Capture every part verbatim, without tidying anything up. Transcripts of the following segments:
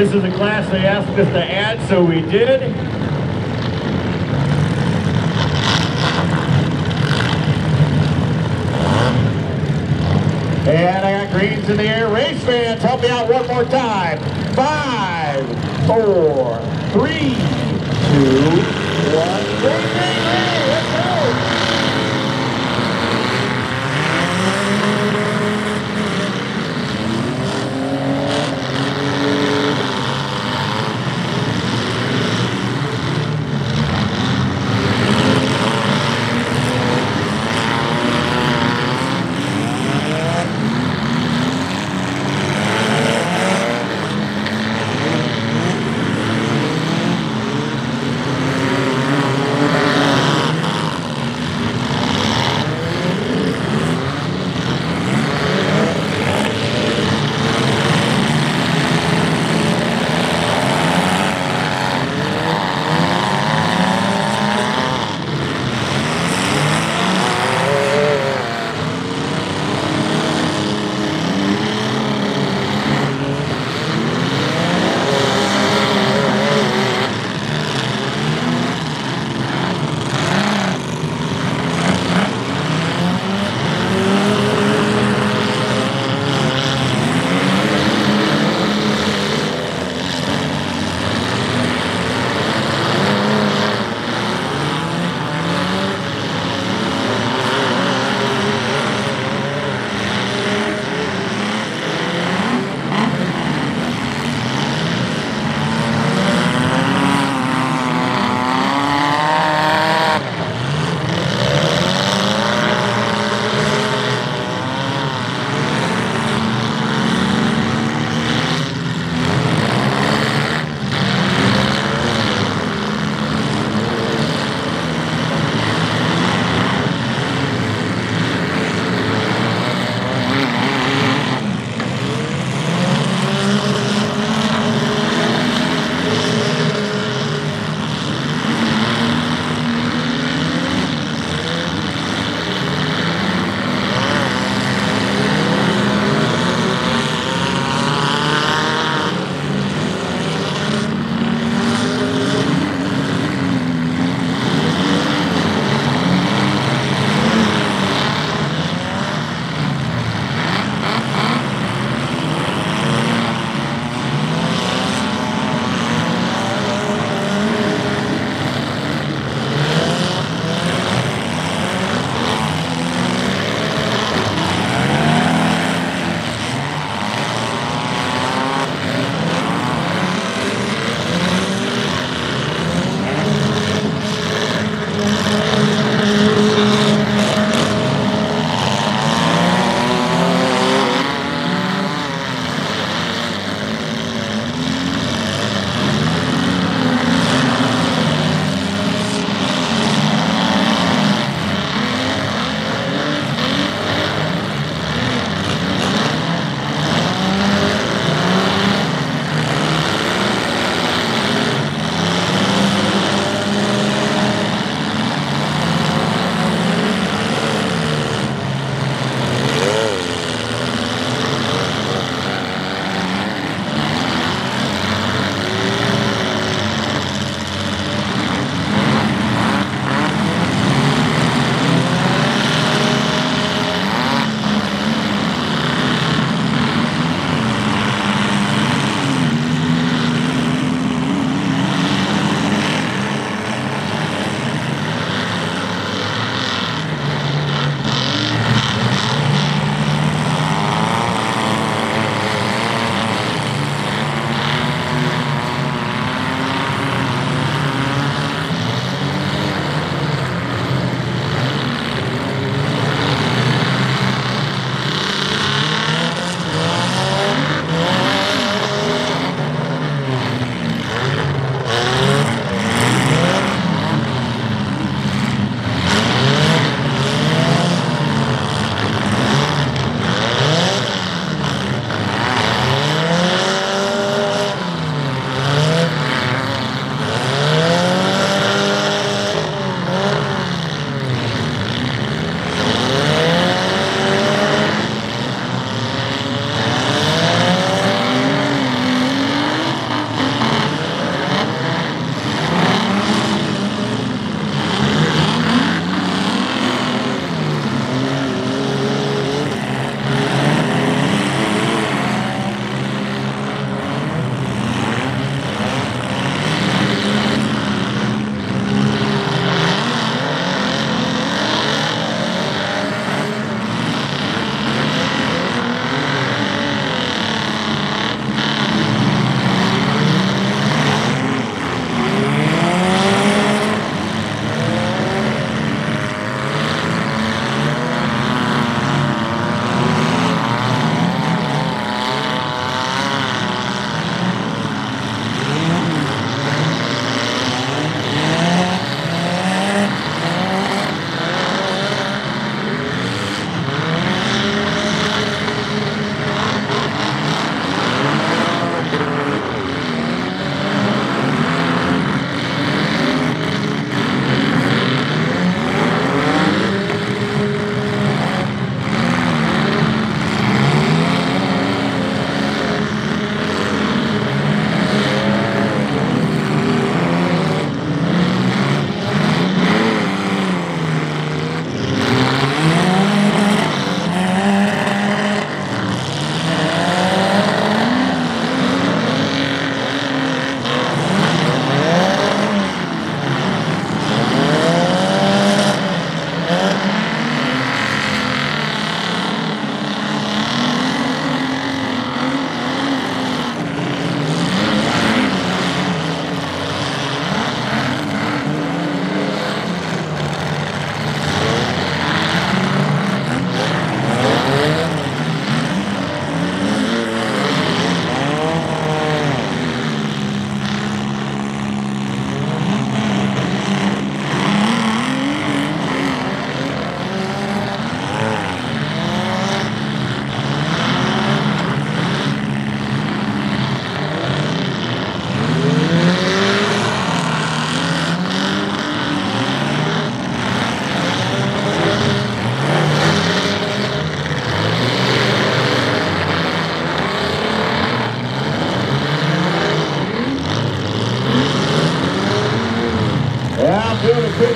This is a class they asked us to add, so we did. And I got greens in the air. Race fans, help me out one more time. Five, four, three, two, one. Green, green, green. Let's go.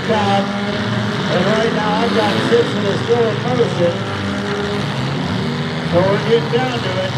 top. And right now I've got six and it's still a person. So we're getting down to it.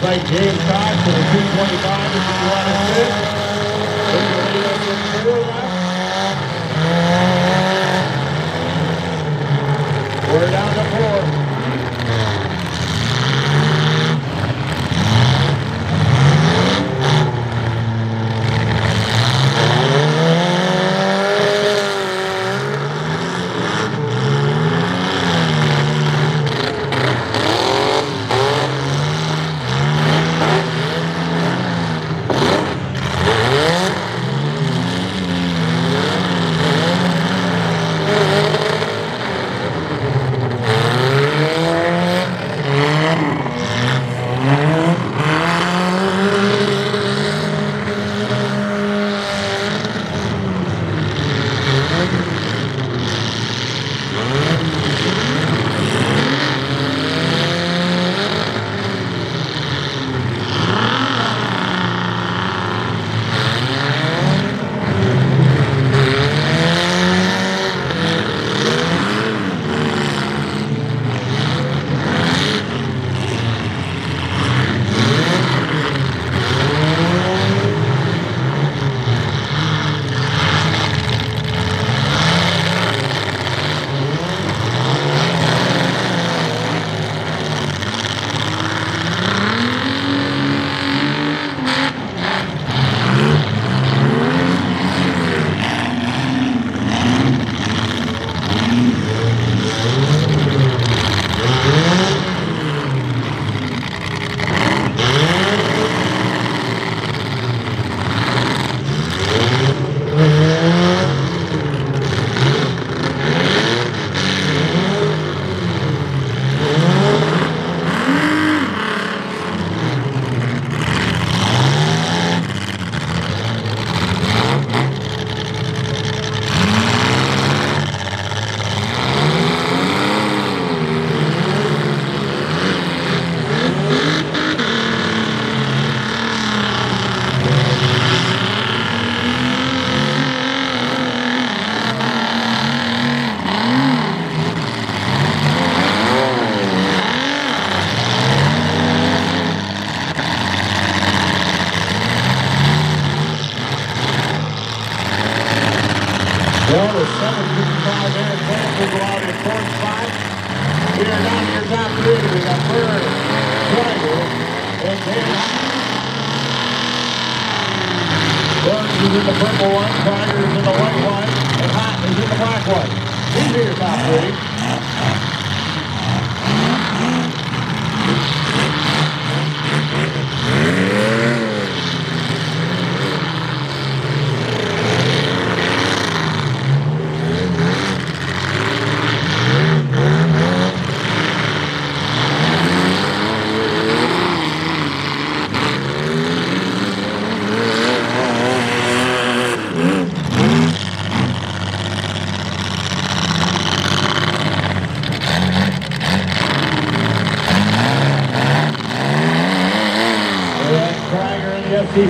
Like James Cox for the two twenty-five if you want to sit. Put your lead up in the middle now. We're down to four. Well, the seven fifty-five Eric Bennett will go out in fourth spot. We are down here top three. We got Bird, Krieger, and Dan Hopp. Burns is in the purple one, Krieger is in the white one, and Hopp is in the black one. He's here top three.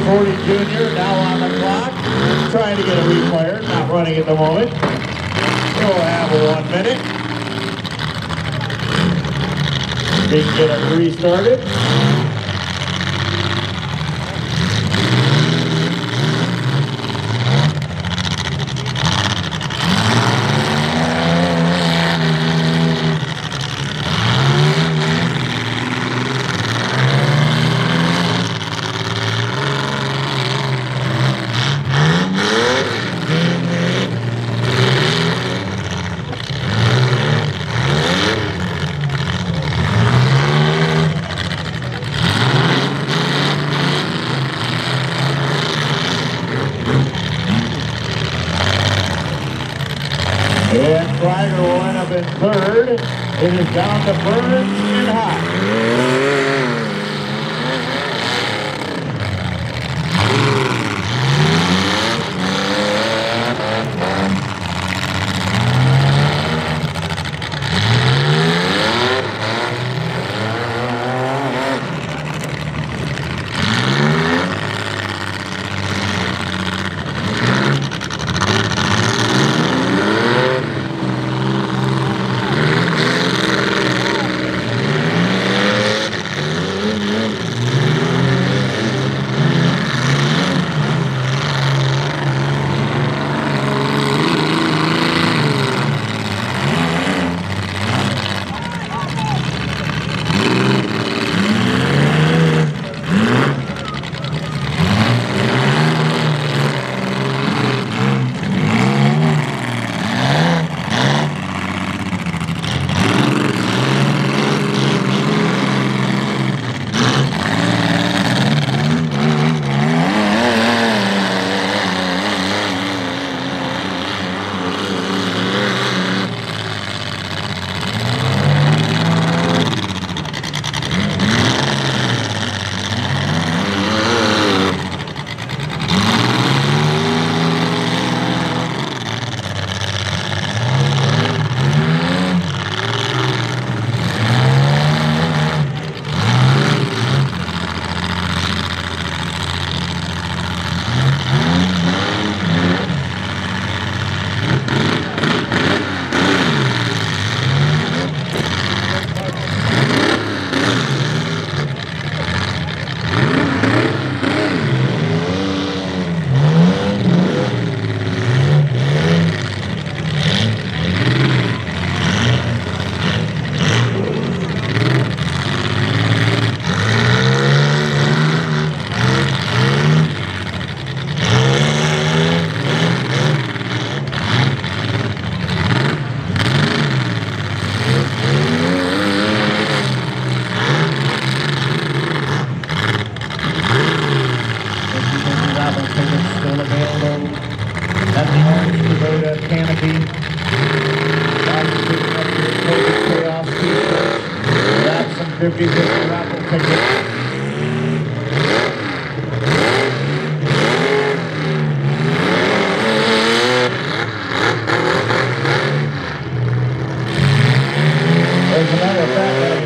forty Junior now on the clock, trying to get a refire, not running at the moment. We'll have a one minute. They can get it restarted. Krieger will end up in third. It is down to Burns and Hopp.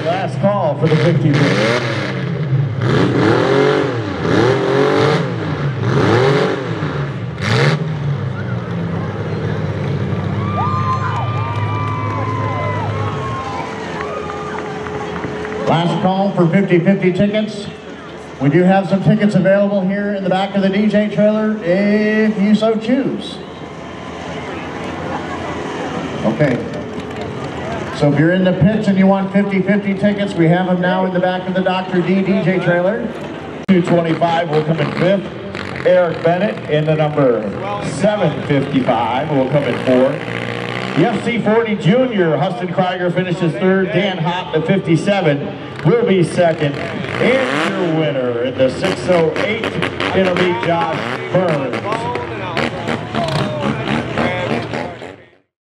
Last call for fifty fifty tickets. We do have some tickets available here in the back of the D J trailer if you so choose. Okay. So if you're in the pits and you want fifty fifty tickets, we have them now in the back of the Doctor D D J trailer. two twenty-five will come in fifth. Eric Bennett in the number seven fifty-five will come in fourth. The F C forty Junior, Huston Krieger finishes third. Dan Hopp, the fifty-seven, will be second. And your winner in the six oh eight, it'll be Josh Burns.